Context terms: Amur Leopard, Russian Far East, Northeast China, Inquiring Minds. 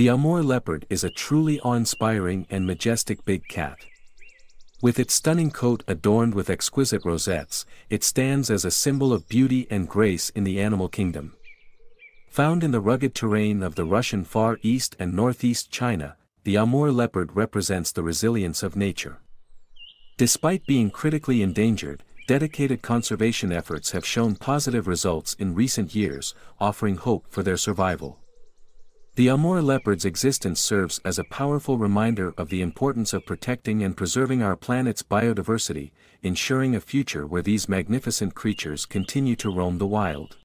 The Amur leopard is a truly awe-inspiring and majestic big cat. With its stunning coat adorned with exquisite rosettes, it stands as a symbol of beauty and grace in the animal kingdom. Found in the rugged terrain of the Russian Far East and Northeast China, the Amur leopard represents the resilience of nature. Despite being critically endangered, dedicated conservation efforts have shown positive results in recent years, offering hope for their survival. The Amur leopard's existence serves as a powerful reminder of the importance of protecting and preserving our planet's biodiversity, ensuring a future where these magnificent creatures continue to roam the wild.